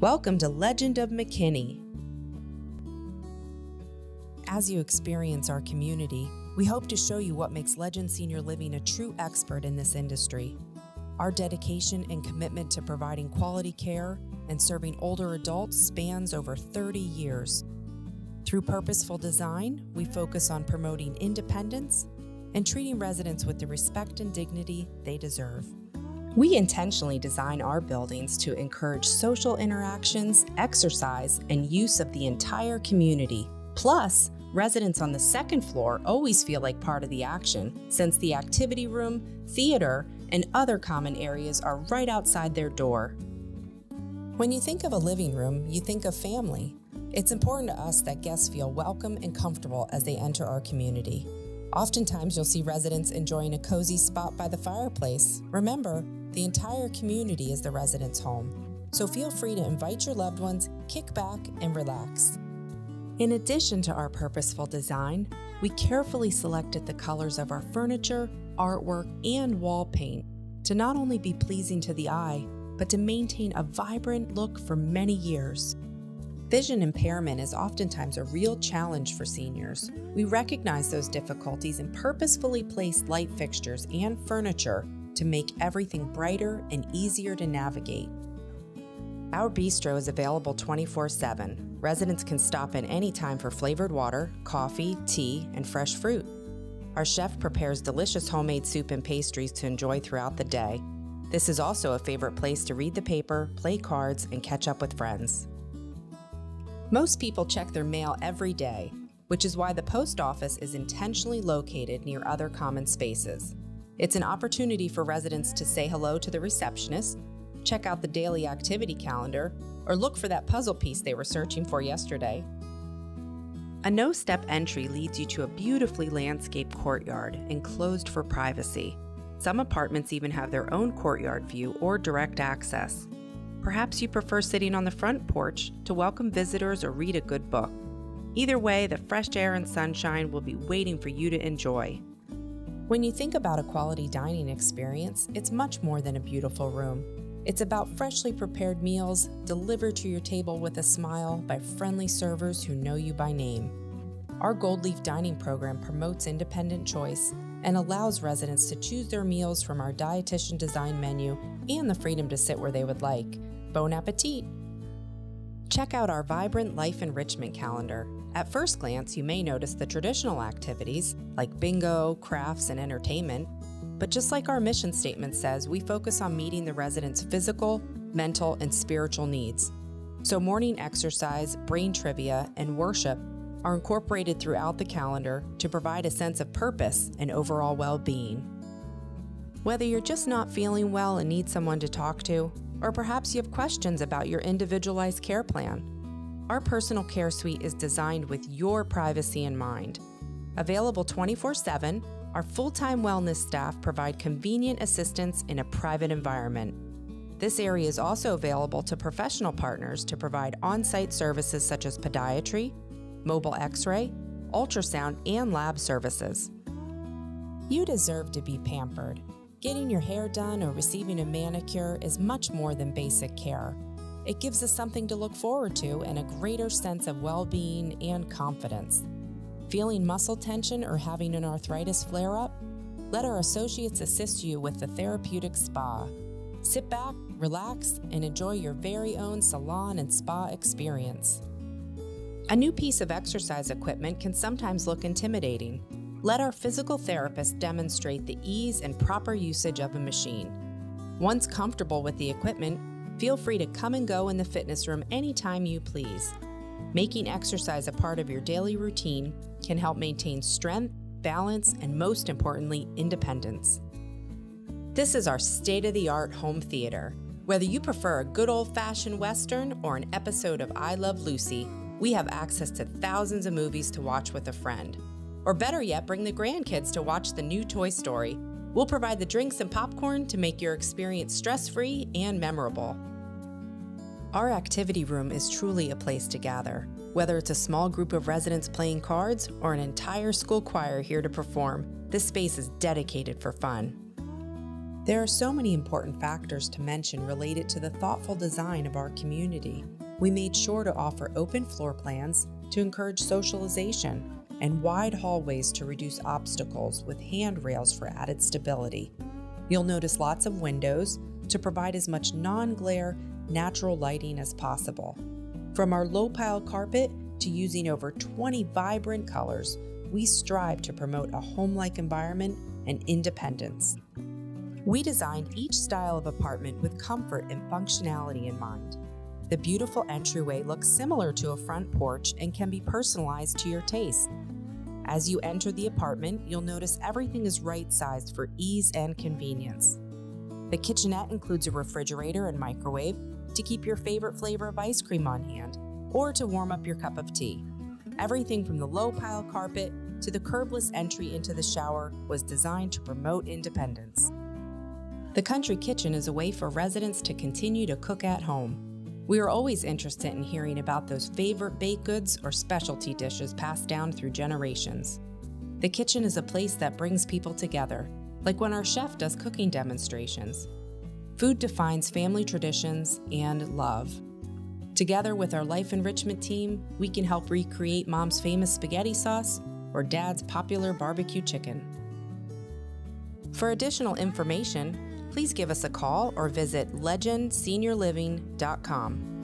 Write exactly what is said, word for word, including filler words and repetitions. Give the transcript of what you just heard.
Welcome to Legend of McKinney. As you experience our community, we hope to show you what makes Legend Senior Living a true expert in this industry. Our dedication and commitment to providing quality care and serving older adults spans over thirty years. Through purposeful design, we focus on promoting independence and treating residents with the respect and dignity they deserve. We intentionally design our buildings to encourage social interactions, exercise, and use of the entire community. Plus, residents on the second floor always feel like part of the action, since the activity room, theater, and other common areas are right outside their door. When you think of a living room, you think of family. It's important to us that guests feel welcome and comfortable as they enter our community. Oftentimes, you'll see residents enjoying a cozy spot by the fireplace. Remember, the entire community is the resident's home, so feel free to invite your loved ones, kick back, and relax. In addition to our purposeful design, we carefully selected the colors of our furniture, artwork, and wall paint to not only be pleasing to the eye, but to maintain a vibrant look for many years. Vision impairment is oftentimes a real challenge for seniors. We recognize those difficulties and purposefully place light fixtures and furniture to make everything brighter and easier to navigate. Our bistro is available twenty-four seven. Residents can stop in any time for flavored water, coffee, tea, and fresh fruit. Our chef prepares delicious homemade soup and pastries to enjoy throughout the day. This is also a favorite place to read the paper, play cards, and catch up with friends. Most people check their mail every day, which is why the post office is intentionally located near other common spaces. It's an opportunity for residents to say hello to the receptionist, check out the daily activity calendar, or look for that puzzle piece they were searching for yesterday. A no-step entry leads you to a beautifully landscaped courtyard enclosed for privacy. Some apartments even have their own courtyard view or direct access. Perhaps you prefer sitting on the front porch to welcome visitors or read a good book. Either way, the fresh air and sunshine will be waiting for you to enjoy. When you think about a quality dining experience, it's much more than a beautiful room. It's about freshly prepared meals delivered to your table with a smile by friendly servers who know you by name. Our Gold Leaf Dining Program promotes independent choice and allows residents to choose their meals from our dietitian-designed menu and the freedom to sit where they would like. Bon Appetit! Check out our vibrant life enrichment calendar. At first glance, you may notice the traditional activities like bingo, crafts, and entertainment. But just like our mission statement says, we focus on meeting the residents' physical, mental, and spiritual needs. So morning exercise, brain trivia, and worship are incorporated throughout the calendar to provide a sense of purpose and overall well-being. Whether you're just not feeling well and need someone to talk to, or perhaps you have questions about your individualized care plan, our personal care suite is designed with your privacy in mind. Available twenty-four seven, our full-time wellness staff provide convenient assistance in a private environment. This area is also available to professional partners to provide on-site services such as podiatry, mobile x-ray, ultrasound, and lab services. You deserve to be pampered. Getting your hair done or receiving a manicure is much more than basic care. It gives us something to look forward to and a greater sense of well-being and confidence. Feeling muscle tension or having an arthritis flare-up? Let our associates assist you with the therapeutic spa. Sit back, relax, and enjoy your very own salon and spa experience. A new piece of exercise equipment can sometimes look intimidating. Let our physical therapist demonstrate the ease and proper usage of a machine. Once comfortable with the equipment, feel free to come and go in the fitness room anytime you please. Making exercise a part of your daily routine can help maintain strength, balance, and most importantly, independence. This is our state-of-the-art home theater. Whether you prefer a good old-fashioned Western or an episode of I Love Lucy, we have access to thousands of movies to watch with a friend. Or better yet, bring the grandkids to watch the new Toy Story. We'll provide the drinks and popcorn to make your experience stress-free and memorable. Our activity room is truly a place to gather, whether it's a small group of residents playing cards or an entire school choir here to perform. This space is dedicated for fun. There are so many important factors to mention related to the thoughtful design of our community. We made sure to offer open floor plans to encourage socialization and wide hallways to reduce obstacles with handrails for added stability. You'll notice lots of windows to provide as much non-glare, natural lighting as possible. From our low-pile carpet to using over twenty vibrant colors, we strive to promote a home-like environment and independence. We designed each style of apartment with comfort and functionality in mind. The beautiful entryway looks similar to a front porch and can be personalized to your taste. As you enter the apartment, you'll notice everything is right-sized for ease and convenience. The kitchenette includes a refrigerator and microwave to keep your favorite flavor of ice cream on hand or to warm up your cup of tea. Everything from the low-pile carpet to the curbless entry into the shower was designed to promote independence. The country kitchen is a way for residents to continue to cook at home. We are always interested in hearing about those favorite baked goods or specialty dishes passed down through generations. The kitchen is a place that brings people together, like when our chef does cooking demonstrations. Food defines family traditions and love. Together with our life enrichment team, we can help recreate Mom's famous spaghetti sauce or Dad's popular barbecue chicken. For additional information, please give us a call or visit legend senior living dot com.